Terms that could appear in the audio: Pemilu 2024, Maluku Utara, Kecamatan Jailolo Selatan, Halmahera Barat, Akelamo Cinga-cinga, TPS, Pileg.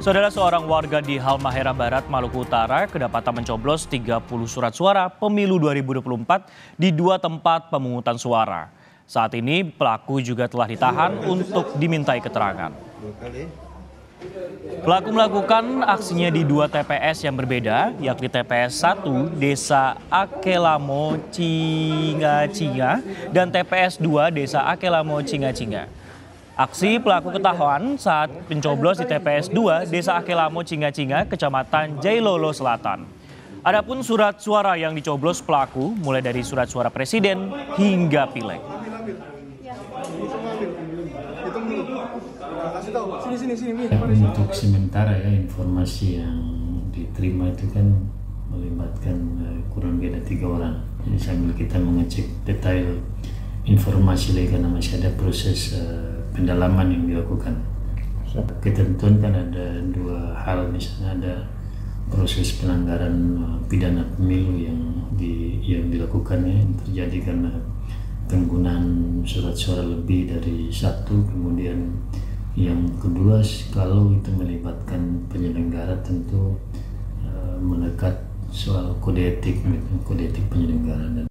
Saudara, seorang warga di Halmahera Barat, Maluku Utara kedapatan mencoblos 30 surat suara pemilu 2024 di dua tempat pemungutan suara. Saat ini pelaku juga telah ditahan untuk dimintai keterangan. Pelaku melakukan aksinya di dua TPS yang berbeda, yakni TPS 1 Desa Akelamo Cinga-cinga dan TPS 2 Desa Akelamo Cinga-cinga. Aksi pelaku ketahuan saat pencoblos di TPS 2 Desa Akelamo Cinga-cinga, Kecamatan Jailolo Selatan. Adapun surat suara yang dicoblos pelaku mulai dari surat suara presiden hingga pileg. Untuk sementara ya, informasi yang diterima itu kan melibatkan kurang lebih ada 3 orang. Jadi sambil kita mengecek detail informasi lagi, karena masih ada proses pendalaman yang dilakukan. Ketentuan kan ada 2 hal, misalnya ada proses pelanggaran pidana pemilu yang dilakukan yang terjadi karena penggunaan surat suara lebih dari 1. Kemudian yang kedua, kalau itu melibatkan penyelenggara tentu melekat soal kode etik penyelenggara.